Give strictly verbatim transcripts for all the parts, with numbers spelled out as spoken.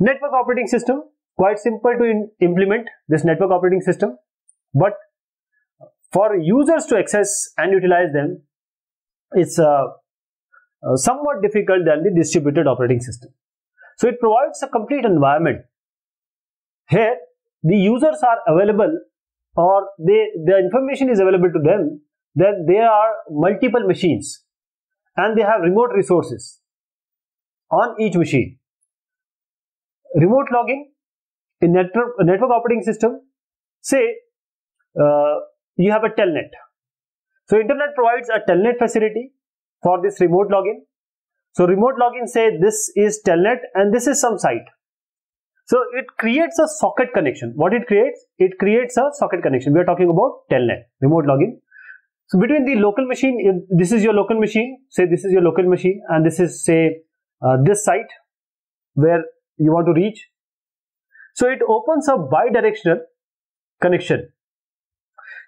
Network operating system, quite simple to implement this network operating system, but for users to access and utilize them, it's uh, uh, somewhat difficult than the distributed operating system. So it provides a complete environment. Here, the users are available, or they, the information is available to them that there are multiple machines and they have remote resources on each machine. Remote logging in network, network operating system, say uh, you have a telnet. So internet provides a telnet facility for this remote login. So remote login say this is telnet and this is some site. So it creates a socket connection. What it creates? It creates a socket connection. We are talking about telnet, remote login. So between the local machine, if this is your local machine, say this is your local machine and this is say uh, this site where you want to reach. So it opens a bi-directional connection.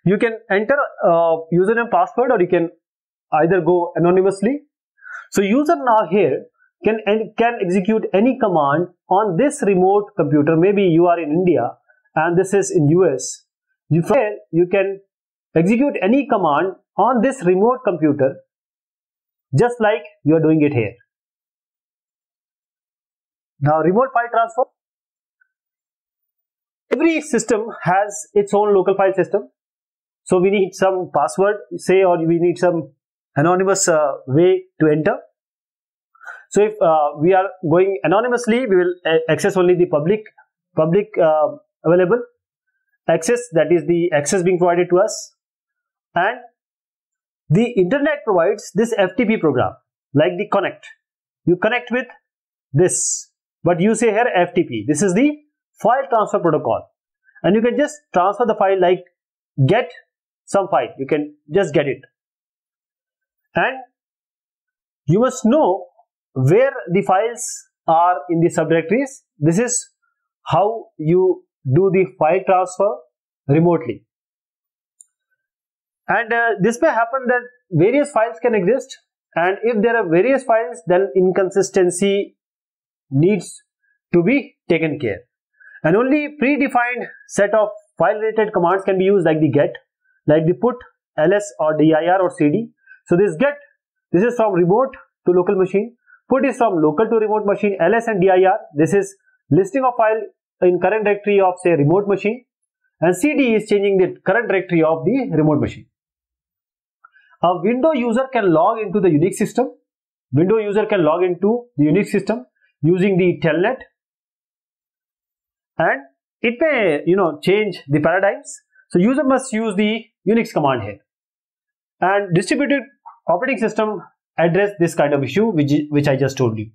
You can enter uh, username, password, or you can either go anonymously. So user now here can, can execute any command on this remote computer. Maybe you are in India and this is in U S. You, here you can execute any command on this remote computer just like you are doing it here. Now remote file transfer. Every system has its own local file system. So we need some password, say, or we need some anonymous uh, way to enter. So if uh, we are going anonymously, we will access only the public, public uh, available access, that is the access being provided to us. And the internet provides this F T P program, like the connect. You connect with this, but you say here F T P. This is the file transfer protocol. And you can just transfer the file like get some file, you can just get it, and you must know where the files are in the subdirectories. This is how you do the file transfer remotely. And uh, this may happen that various files can exist, and if there are various files, then inconsistency needs to be taken care, and only predefined set of file related commands can be used, like the get, like the put, ls, or dir, or cd. So this get, this is from remote to local machine, put is from local to remote machine, ls and dir, this is listing of file in current directory of say remote machine, and cd is changing the current directory of the remote machine. A window user can log into the Unix system. Window user can log into the Unix system using the telnet, and it may, you know, change the paradigms. So user must use the Unix command here, and distributed operating system address this kind of issue which, which I just told you.